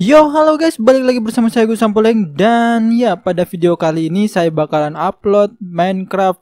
Yo, halo guys, balik lagi bersama saya Gus Ampolleng. Dan ya, pada video kali ini saya bakalan upload Minecraft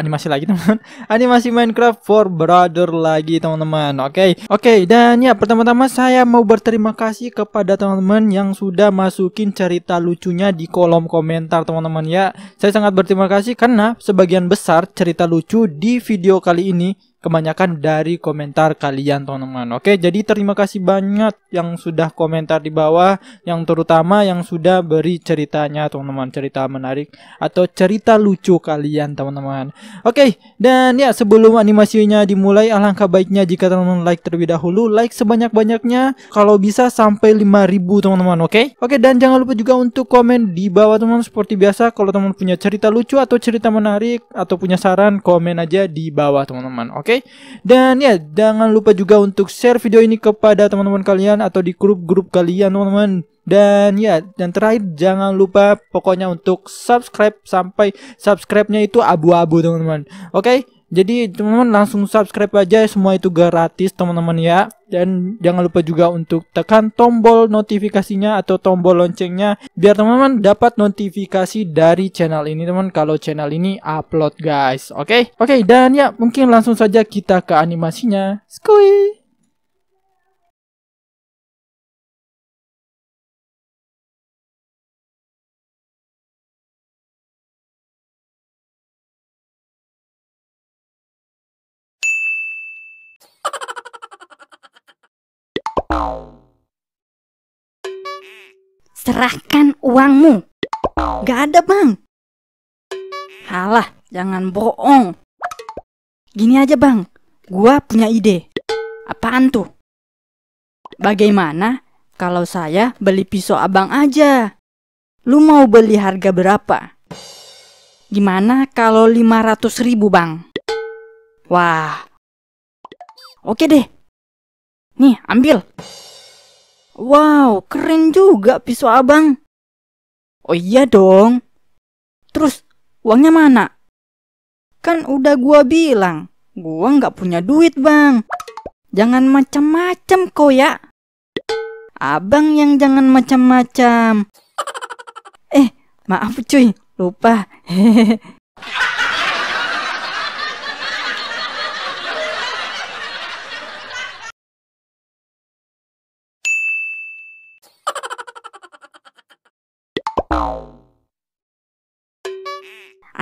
animasi lagi teman-teman. Animasi Minecraft for Brother lagi teman-teman. Oke, dan ya pertama-tama saya mau berterima kasih kepada teman-teman yang sudah masukin cerita lucunya di kolom komentar teman-teman ya. Saya sangat berterima kasih karena sebagian besar cerita lucu di video kali ini kebanyakan dari komentar kalian teman-teman. Oke, jadi terima kasih banyak yang sudah komentar di bawah, yang terutama yang sudah beri ceritanya teman-teman, cerita menarik atau cerita lucu kalian teman-teman. Oke, dan ya sebelum animasinya dimulai, alangkah baiknya jika teman-teman like terlebih dahulu, like sebanyak-banyaknya, kalau bisa sampai 5000 teman-teman. Oke, dan jangan lupa juga untuk komen di bawah teman-teman seperti biasa. Kalau teman-teman punya cerita lucu atau cerita menarik atau punya saran, komen aja di bawah teman-teman. Oke, dan ya jangan lupa juga untuk share video ini kepada teman-teman kalian atau di grup-grup kalian teman-teman. Dan ya, dan terakhir jangan lupa pokoknya untuk subscribe, sampai subscribe-nya itu abu-abu teman-teman. Oke, jadi teman-teman langsung subscribe aja, semua itu gratis teman-teman ya. Dan jangan lupa juga untuk tekan tombol notifikasinya atau tombol loncengnya, biar teman-teman dapat notifikasi dari channel ini teman, kalau channel ini upload guys. Oke, dan ya mungkin langsung saja kita ke animasinya. Skuy. Serahkan uangmu. Gak ada bang. Halah, jangan bohong. Gini aja bang, gua punya ide. Apaan tuh? Bagaimana kalau saya beli pisau abang aja? Lu mau beli harga berapa? Gimana kalau 500.000 bang? Wah, oke deh. Nih, ambil. Wow, keren juga pisau abang. Oh iya dong. Terus, uangnya mana? Kan udah gua bilang, gua nggak punya duit bang. Jangan macam-macam kok ya. Abang yang jangan macam-macam. Maaf cuy, lupa.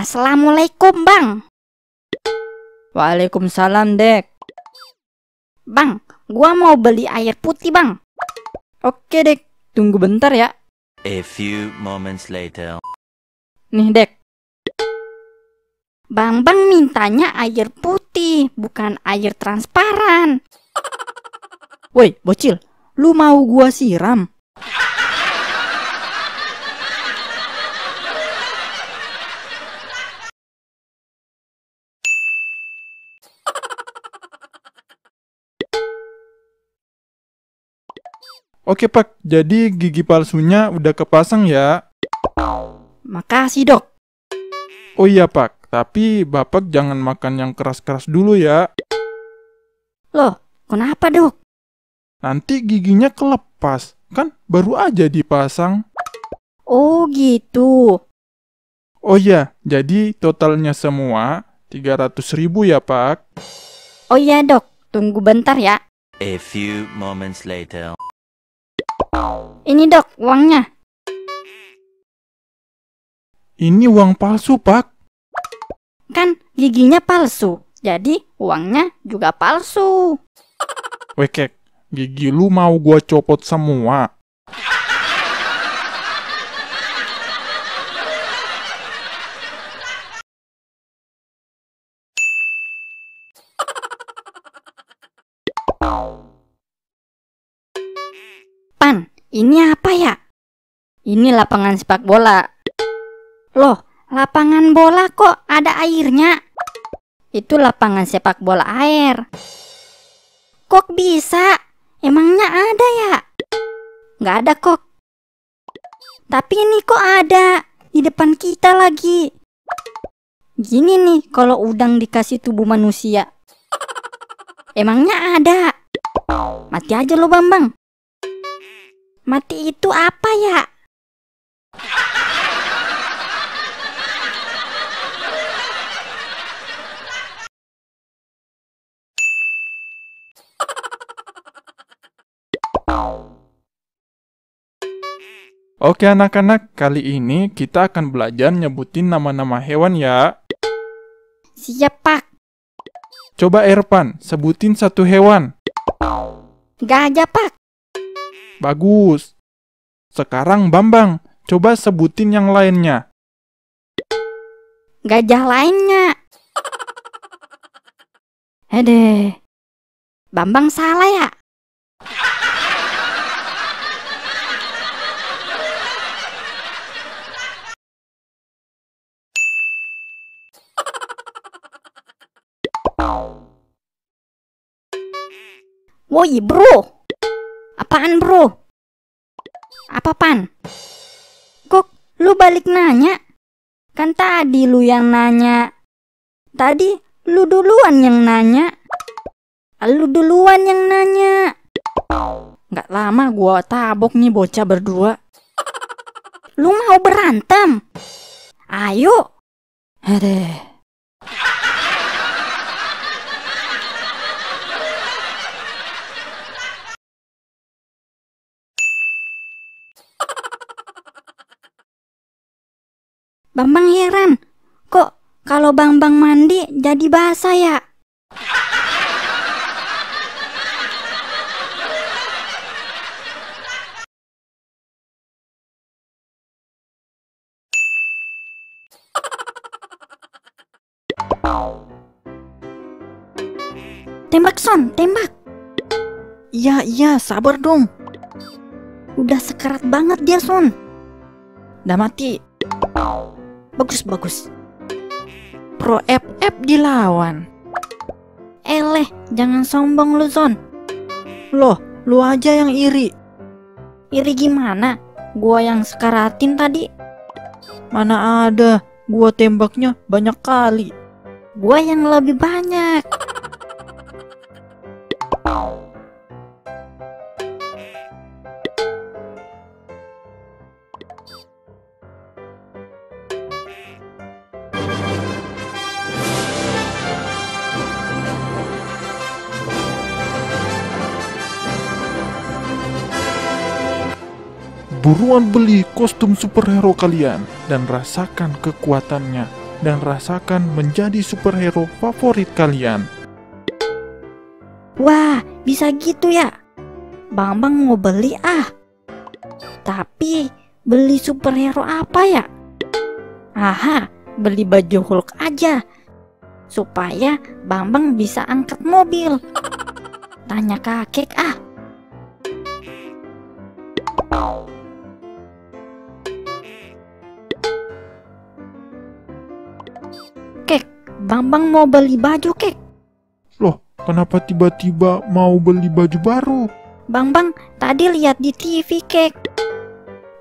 Assalamualaikum bang. Waalaikumsalam dek. Bang, gua mau beli air putih bang. Oke dek, tunggu bentar ya. A few moments later. Nih dek. Bang mintanya air putih, bukan air transparan. Woi bocil, lu mau gua siram? Oke pak, jadi gigi palsunya udah kepasang ya? Makasih dok. Oh iya pak, tapi bapak jangan makan yang keras-keras dulu ya. Loh, kenapa dok? Nanti giginya kelepas, kan baru aja dipasang. Oh gitu. Oh iya, jadi totalnya semua 300.000 ya pak? Oh iya dok, tunggu bentar ya. A few moments later. Ini dok, uangnya. Ini uang palsu, pak. Kan giginya palsu, jadi uangnya juga palsu. Wekek, gigi lu mau gua copot semua. Ini apa ya? Ini lapangan sepak bola. Loh, lapangan bola kok ada airnya? Itu lapangan sepak bola air. Kok bisa? Emangnya ada ya? Nggak ada kok. Tapi ini kok ada di depan kita lagi. Gini nih kalau udang dikasih tubuh manusia. Emangnya ada? Mati aja lo Bambang. Mati itu apa ya? Oke anak-anak, kali ini kita akan belajar nyebutin nama-nama hewan ya. Siap Pak. Coba Erpan, sebutin satu hewan. Gajah Pak. Bagus. Sekarang Bambang, coba sebutin yang lainnya. Gajah lainnya. Aduh, Bambang salah ya? Woi bro, apaan bro? Apa pan? Kok lu balik nanya? Kan tadi lu yang nanya. Tadi lu duluan yang nanya. Nggak lama gua tabok nih bocah berdua. Lu mau berantem? Ayo. Aduh. Bambang heran, kok kalau Bambang mandi jadi basah ya? Tembak Son, tembak! Iya, sabar dong. Udah sekarat banget dia Son. Udah mati. Bagus. Pro FF dilawan. Eleh, jangan sombong lu, Son. Loh, lu aja yang iri. Iri gimana? Gua yang sekaratin tadi. Mana ada, gua tembaknya banyak kali. Gua yang lebih banyak. Buruan beli kostum superhero kalian dan rasakan kekuatannya dan rasakan menjadi superhero favorit kalian. Wah, bisa gitu ya? Bambang mau beli ah. Tapi beli superhero apa ya? Aha, beli baju Hulk aja. Supaya Bambang bisa angkat mobil. Tanya kakek ah. Bambang mau beli baju, Kek. Loh, kenapa tiba-tiba mau beli baju baru? Bambang tadi lihat di TV, Kek.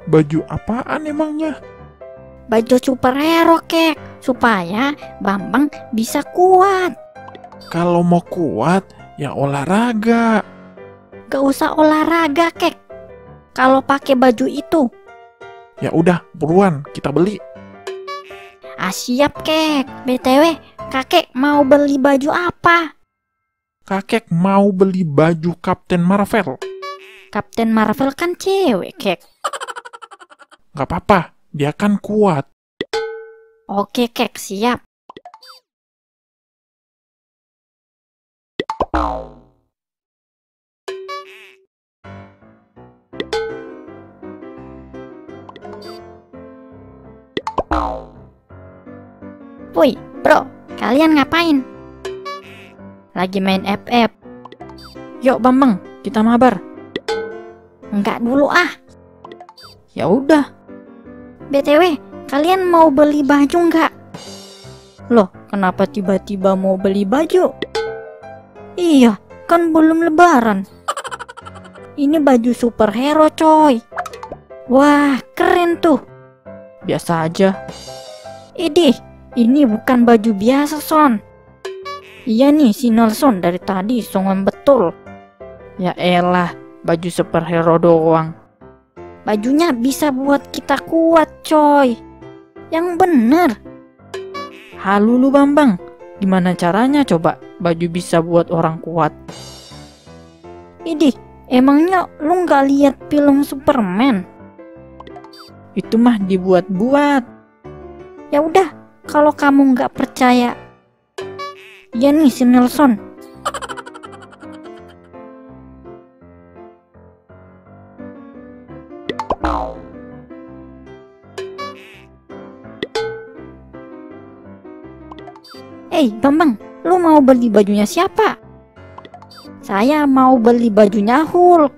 Baju apaan emangnya? Baju superhero, Kek. Supaya Bambang bisa kuat. Kalau mau kuat, ya olahraga. Gak usah olahraga, Kek. Kalau pakai baju itu. Ya udah, buruan kita beli. Ah, siap, Kek. BTW, kakek mau beli baju apa? Kakek mau beli baju Captain Marvel. Captain Marvel kan cewek, Kek. Gak apa-apa, dia kan kuat. Oke, Kek, siap. Woi, bro. Kalian ngapain? Lagi main FF. Yuk Bambang, kita mabar. Enggak dulu ah. Ya udah. BTW, kalian mau beli baju nggak? Loh, kenapa tiba-tiba mau beli baju? Iya, kan belum lebaran. Ini baju superhero coy. Wah, keren tuh. Biasa aja. Idih. Ini bukan baju biasa, Son. Iya nih, si Nelson dari tadi songong betul. Ya elah, baju superhero doang. Bajunya bisa buat kita kuat, coy. Yang bener. Halu lu, Bambang. Gimana caranya coba baju bisa buat orang kuat? Idih, emangnya lu nggak lihat film Superman? Itu mah dibuat-buat. Ya udah, kalau kamu nggak percaya. Ya nih si Nelson. Hey, Bambang, lu mau beli bajunya siapa? Saya mau beli bajunya Hulk.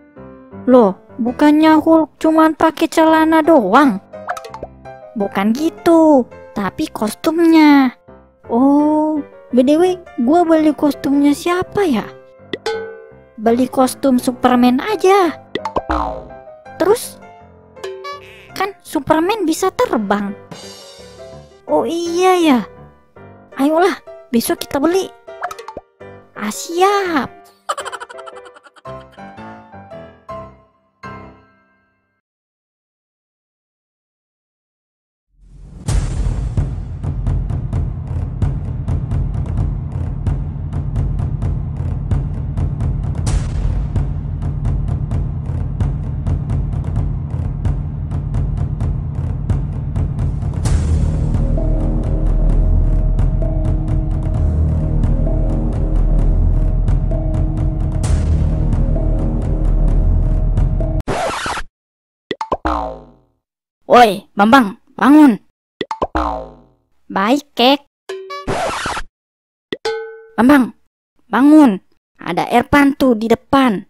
Loh, bukannya Hulk cuman pakai celana doang? Bukan gitu, tapi kostumnya. Oh, BDW, gua beli kostumnya siapa ya? Beli kostum Superman aja. Terus? Kan Superman bisa terbang. Oh iya ya. Ayolah, besok kita beli. Ah, siap. Woi, Bambang, bangun. Baik, Kek. Bambang, bangun. Ada Erpan tuh di depan.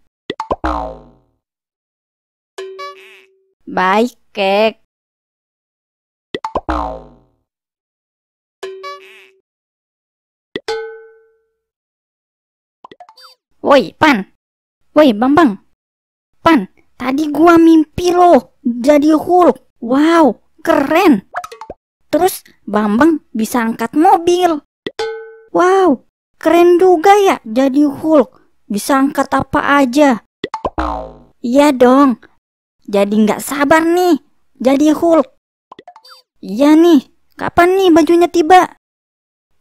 Baik, Kek. Woi, Pan. Woi, Bambang. Pan, tadi gua mimpi lo jadi Hulk. Wow, keren. Terus Bambang bisa angkat mobil. Wow, keren juga ya jadi Hulk. Bisa angkat apa aja. Iya dong. Jadi nggak sabar nih jadi Hulk. Iya nih, kapan nih bajunya tiba?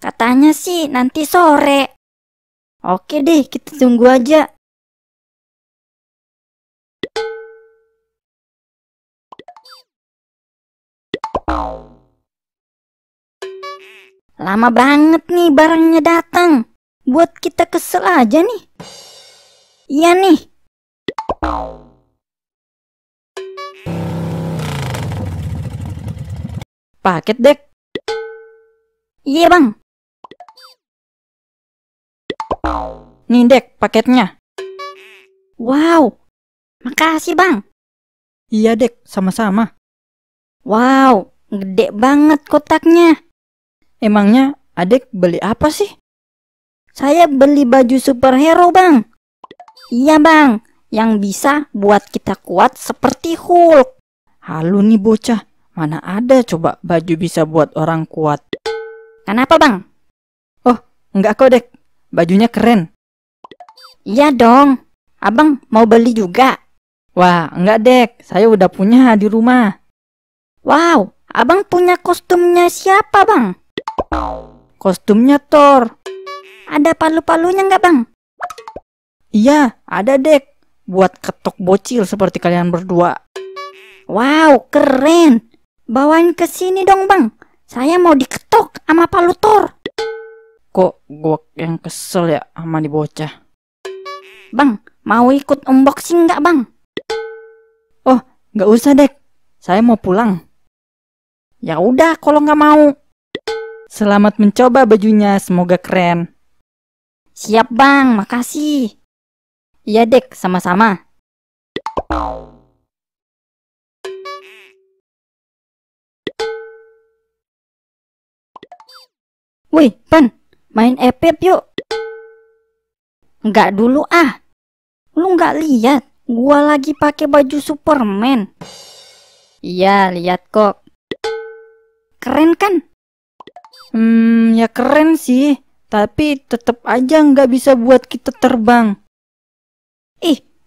Katanya sih nanti sore. Oke deh, kita tunggu aja. Lama banget nih barangnya datang. Buat kita kesel aja nih. Iya nih. Paket, Dek. Iya, Bang. Nih, Dek, paketnya. Wow, makasih, Bang. Iya, Dek, sama-sama. Wow, gede banget kotaknya. Emangnya adek beli apa sih? Saya beli baju superhero, Bang. Iya, Bang, yang bisa buat kita kuat seperti Hulk. Halu nih bocah, mana ada coba baju bisa buat orang kuat. Kenapa, Bang? Oh, enggak kok, Dek. Bajunya keren. Iya dong. Abang mau beli juga? Wah, enggak, Dek. Saya udah punya di rumah. Wow, Abang punya kostumnya siapa, Bang? Kostumnya Thor. Ada palu-palunya nggak, Bang? Iya, ada, Dek. Buat ketok bocil seperti kalian berdua. Wow, keren. Bawain ke sini dong, Bang. Saya mau diketok sama palu Thor. Kok gua yang kesel ya sama di bocah. Bang, mau ikut unboxing nggak, Bang? Oh, nggak usah, Dek. Saya mau pulang. Ya udah kalau nggak mau. Selamat mencoba bajunya, semoga keren. Siap, Bang, makasih. Iya, Dek, sama-sama. Wih, Pan, main FF yuk. Nggak dulu ah. Lu nggak lihat gua lagi pakai baju Superman? Iya, lihat kok. Keren kan? Ya keren sih, tapi tetap aja nggak bisa buat kita terbang.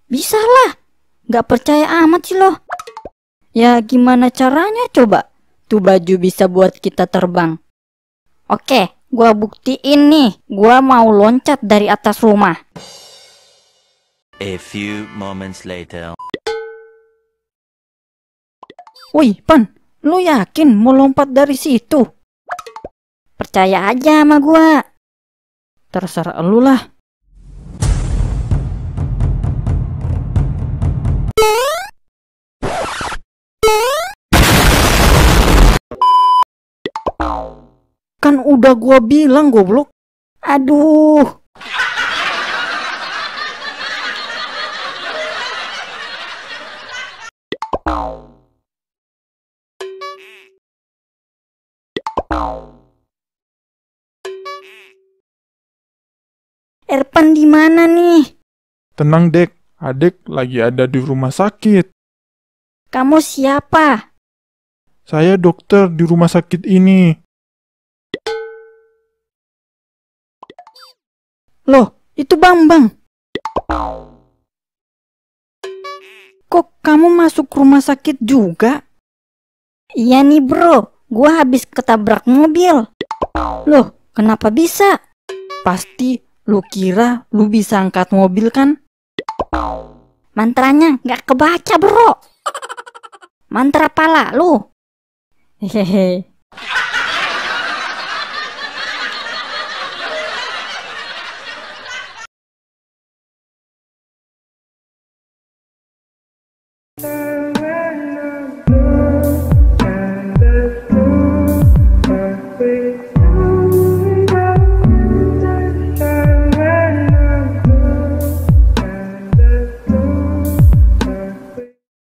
Bisa lah, nggak percaya amat sih loh. Ya gimana caranya coba tuh baju bisa buat kita terbang? Oke, gua buktiin nih. Gua mau loncat dari atas rumah. A few moments later. Wih, Pan, lu yakin mau lompat dari situ? Percaya aja sama gua. Terserah lu lah. Kan udah gua bilang goblok. Aduh. Erpan di mana nih? Tenang, Dek. Adik lagi ada di rumah sakit. Kamu siapa? Saya dokter di rumah sakit ini. Loh, itu Bambang. Kok kamu masuk rumah sakit juga? Iya nih, Bro. Gua habis ketabrak mobil. Loh, kenapa bisa? Pasti lu kira lu bisa angkat mobil kan? Mantranya nggak kebaca, Bro. Mantra pala lu. Hehehe.